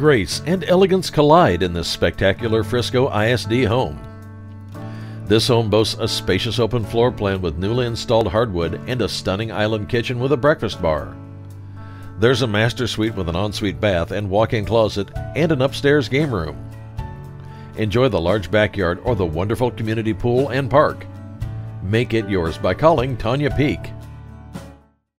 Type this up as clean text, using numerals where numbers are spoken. grace and elegance collide in this spectacular Frisco ISD home. This home boasts a spacious open floor plan with newly installed hardwood and a stunning island kitchen with a breakfast bar. There's a master suite with an ensuite bath and walk-in closet and an upstairs game room. Enjoy the large backyard or the wonderful community pool and park. Make it yours by calling Tonya Peek.